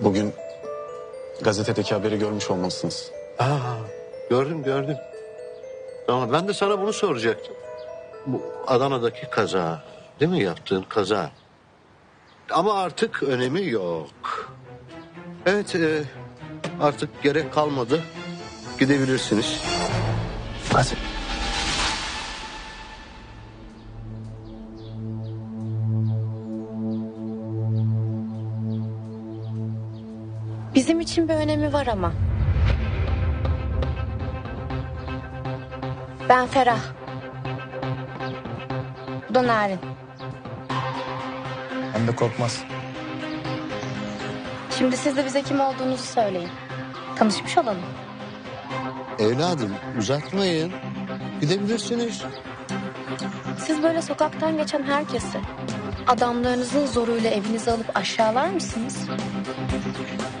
Bugün gazetedeki haberi görmüş olmalısınız. Aa, gördüm. Tamam, ben de sana bunu soracaktım. Bu Adana'daki kaza, değil mi, yaptığın kaza? Ama artık önemi yok. Evet, artık gerek kalmadı. Gidebilirsiniz. Hadi. Bizim için bir önemi var ama. Ben Ferah. Bu da Narin. Hem de korkmaz. Şimdi siz de bize kim olduğunuzu söyleyin. Tanışmış olalım. Evladım uzatmayın. Gidebilirsiniz. Siz böyle sokaktan geçen herkesi adamlarınızın zoruyla evinize alıp aşağılar mısınız?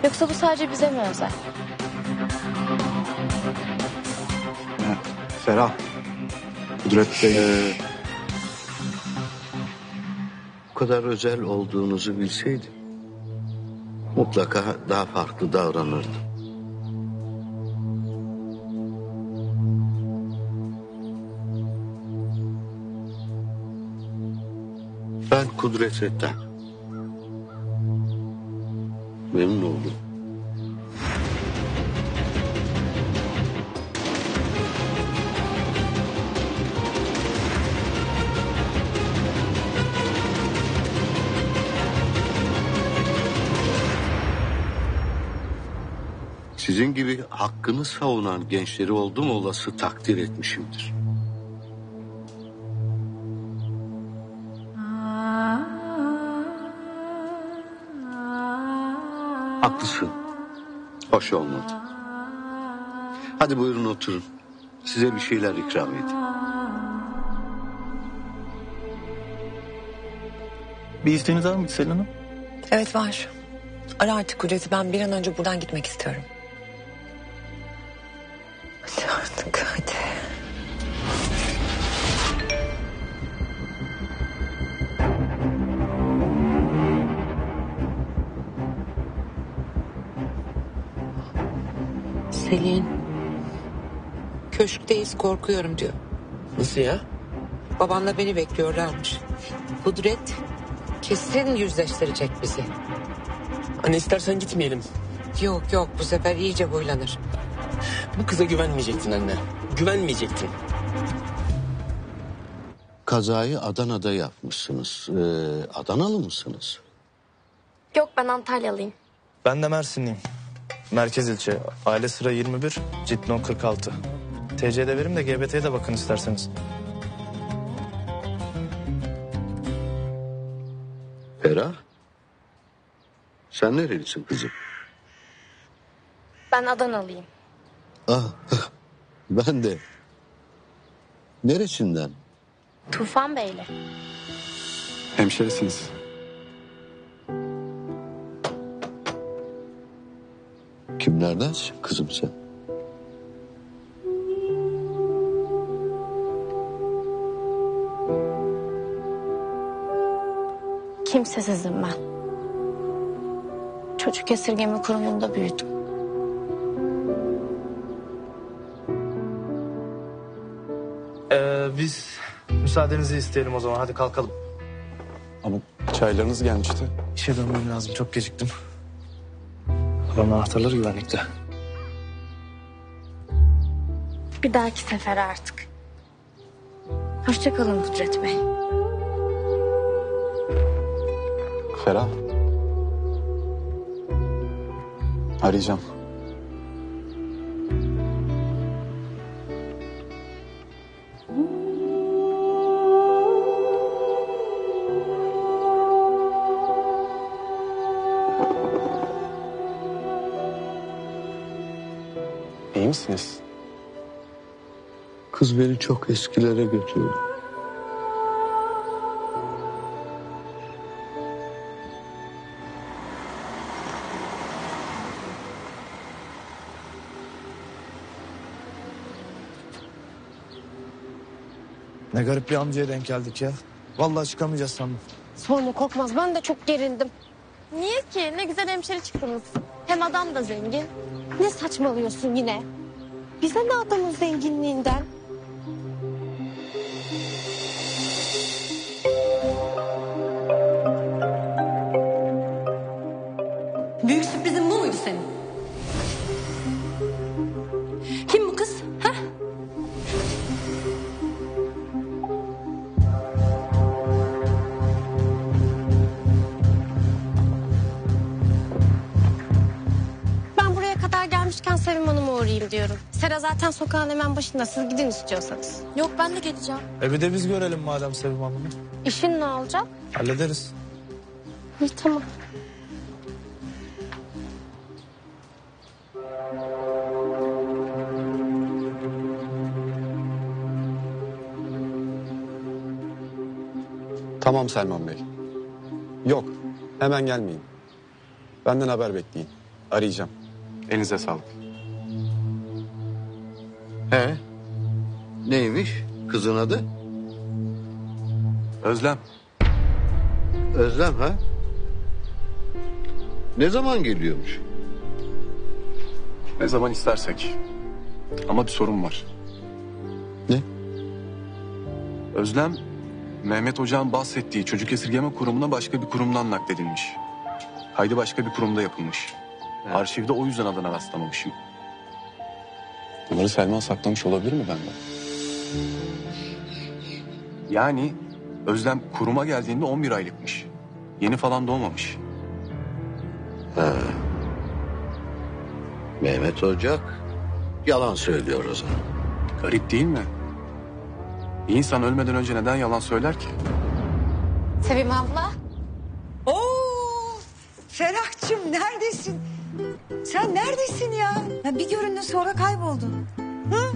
Yoksa bu sadece bize mi özel? Ferah. Kudret Bey. Bu kadar özel olduğunuzu bilseydim mutlaka daha farklı davranırdım. Ben Kudret Bey'den memnun oldum. Sizin gibi hakkını savunan gençleri oldum olası takdir etmişimdir. Haklısın. Hoş olmadı. Hadi buyurun oturun. Size bir şeyler ikram edeyim. Bir isteğiniz var mı Selin Hanım? Evet var. Ara artık Kudret'i, ben bir an önce buradan gitmek istiyorum. Hadi artık hadi. Selin, köşkteyiz korkuyorum diyor. Nasıl ya? Babanla beni bekliyorlarmış. Kudret kesin yüzleştirecek bizi. Anne istersen gitmeyelim. Yok bu sefer iyice huylanır. Bu kıza güvenmeyecektin anne. Güvenmeyecektin. Kazayı Adana'da yapmışsınız. Adanalı mısınız? Yok, ben Antalyalıyım. Ben de Mersinliyim. Merkez ilçe, aile sıra 21, Cidlon 46. TC'de verim de GBT'ye de bakın isterseniz. Ferah, sen nerelisin kızım? Ben Adanalıyım. Ah, ben de. Neresinden? Tufan Bey'le. Hemşerisiniz. Kimlerdensin kızım sen? Kimsesizim ben. Çocuk esirgeme kurumunda büyüdüm. Biz müsaadenizi isteyelim o zaman, hadi kalkalım. Ama çaylarınız gelmişti. İşe dönmem lazım, çok geciktim. Babamın anahtarları güvenlikte. Bir dahaki sefer artık. Hoşça kalın Kudret Bey. Ferah. Arayacağım. Misiniz? Kız beni çok eskilere götürdü. Ne garip bir amcaya denk geldik ya. Vallahi çıkamayacağız sandım. Sorma, korkmaz, ben de çok gerildim. Niye ki? Ne güzel hemşire çıktınız. Hem adam da zengin. Ne saçmalıyorsun yine? Bize ne adamın zenginliğinden? Büyük sürprizin bu muydu senin? Kim bu kız? Ha? Ben buraya kadar gelmişken Sevim Hanım'a uğrayayım diyorum. Ferah zaten sokağın hemen başında. Siz gidin istiyorsanız. Yok, ben de geçeceğim. Bir de biz görelim madem Sevim Hanım'ı. İşin ne olacak? Hallederiz. İyi, tamam. Tamam Selman Bey. Yok, hemen gelmeyin. Benden haber bekleyin. Arayacağım. Elinize sağlık. Neymiş kızın adı? Özlem. Özlem ha? Ne zaman geliyormuş? Ne zaman istersek. Ama bir sorun var. Ne? Özlem, Mehmet Hoca'nın bahsettiği çocuk esirgeme kurumuna başka bir kurumdan nakledilmiş. Haydi başka bir kurumda yapılmış. Evet. Arşivde o yüzden adına rastlamamışım. Bunları Selman saklamış olabilir mi benden? Yani Özlem kuruma geldiğinde 11 aylıkmış. Yeni falan doğmamış. Mehmet Ocak yalan söylüyor o zaman. Garip değil mi? İnsan ölmeden önce neden yalan söyler ki? Sevim abla. Ferah'cığım neredesin? Sen neredesin ya? Bir göründün sonra kayboldun. Hı?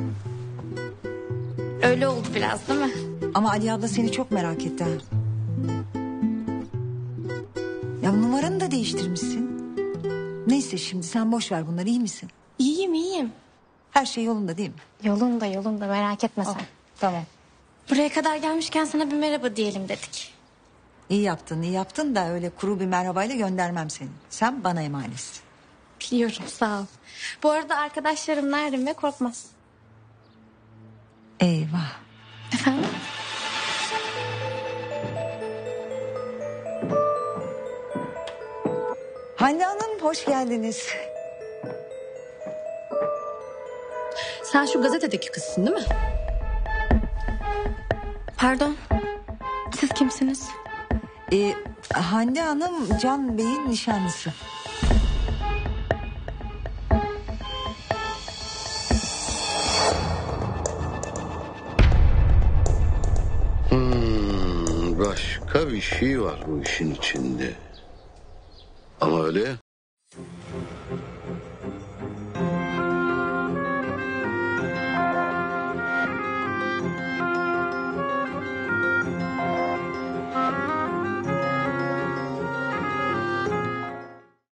Öyle oldu biraz değil mi? Ama Ali abla seni çok merak etti. Ya numaranı da değiştirmişsin. Neyse şimdi sen boş ver bunları, iyi misin? İyiyim, iyiyim. Her şey yolunda değil mi? Yolunda, yolunda, merak etme sen. Tamam. Buraya kadar gelmişken sana bir merhaba diyelim dedik. İyi yaptın, iyi yaptın da öyle kuru bir merhabayla göndermem seni. Sen bana emanetsin. Biliyorum, sağ ol. Bu arada arkadaşlarım Narin ve Korkmaz. Eyvah. Efendim? Hande Hanım hoş geldiniz. Sen şu gazetedeki kızsın değil mi? Pardon. Siz kimsiniz? Hande Hanım Can Bey'in nişanlısı. Başka bir şey var bu işin içinde. Ama öyle